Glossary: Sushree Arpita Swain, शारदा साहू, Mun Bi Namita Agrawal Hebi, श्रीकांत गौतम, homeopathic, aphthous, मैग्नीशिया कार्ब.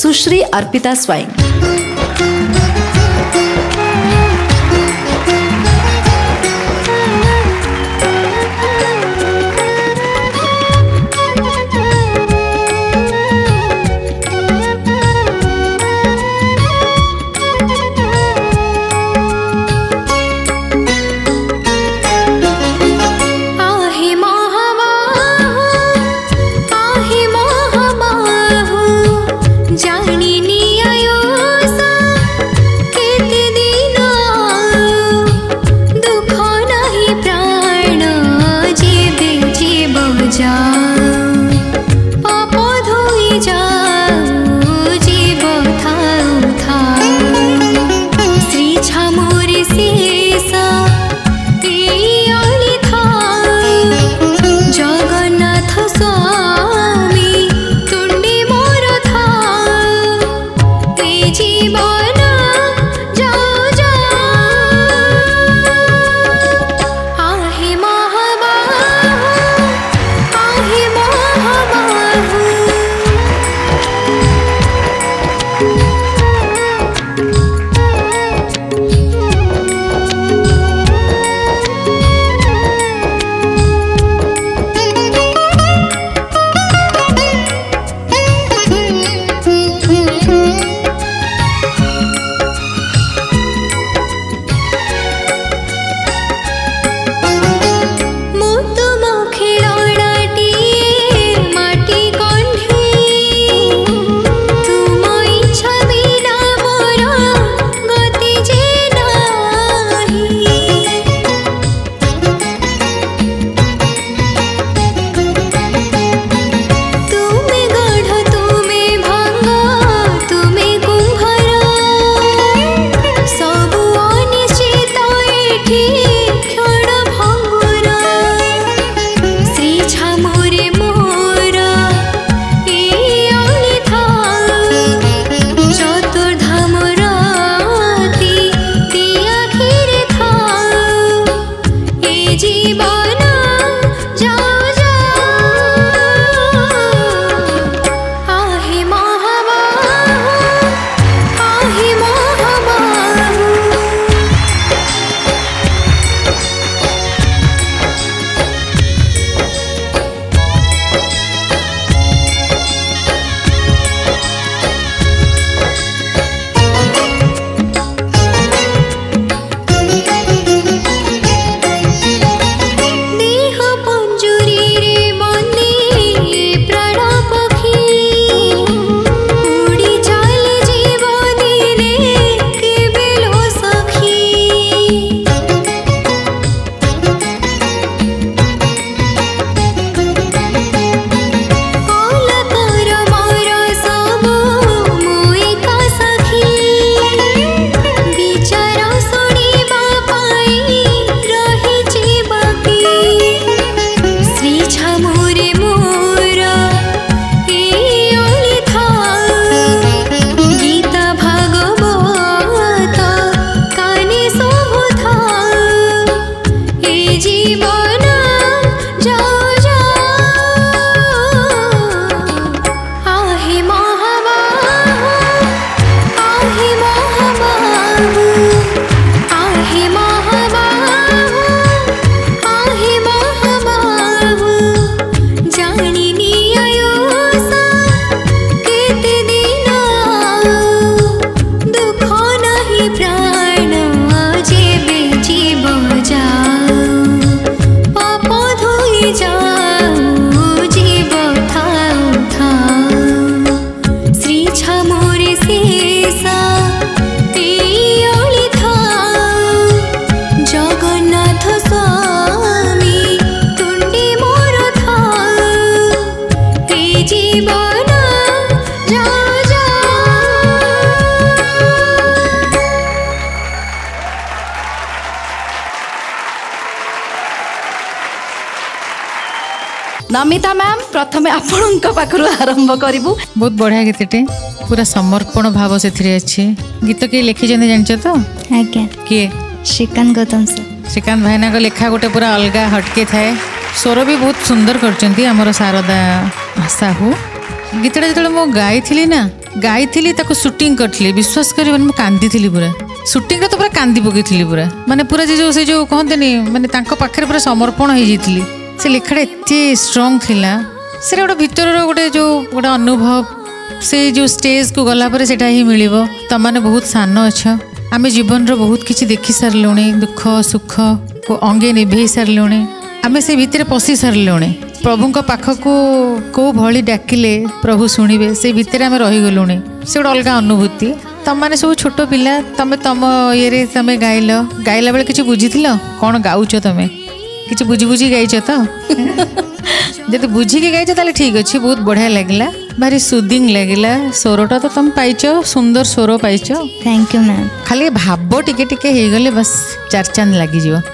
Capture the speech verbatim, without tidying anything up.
Sushree Arpita Swain. Namita ma'am प्रथमे आपण पाखु आरंभ करूँ बहुत बढ़िया गीतटे पूरा समर्पण भाव से अच्छे गीत किए लिखी जानते तो आज्ञा किए श्रीकांत गौतम सर श्रीकांत भाईना को लेखा गोटे पूरा अलग हटके थाए स्वर भी बहुत सुंदर कर शारदा साहू गीतटा जो मुझे गाई थी ना गाई ताको सुटिंग करी विश्वास कर कांदी थी पूरा सुटिंग तो पूरा कांदी पकई पूरा माने पूरा जे जो से जो कहते माने पाखे पूरा समर्पण हो जाती से लेखाटा एत स्ट्रंग थिला से गोटे भितर गोटे जो गोटे अनुभव से जो स्टेज को गलापर से मिल तुम मैंने बहुत सान अच्छा आम जीवन बहुत किसी देखी सारे दुख सुख को अंगे निभे सारे आम से भितर पशि सारे प्रभु पाख को कौ भली डाकिले प्रभु शुणे से भितर आम रहीगलु से गोटे अलग अनुभूति तुम मैंने सब छोट पिला तुम तुम ये तुम गाइल गाइला बेल कि बुझी कौन गाउच तुम्हें कि बुझी बुझी गाइच तो जब बुझिकी गाइच ताले ठीक अच्छे बहुत बढ़िया लगला भारी सुदिंग लगला स्वरटा तो तुम पाइच सुंदर स्वर पाइच थैंक यू मैम खाली भाव टिके टिके बस चार चांद लग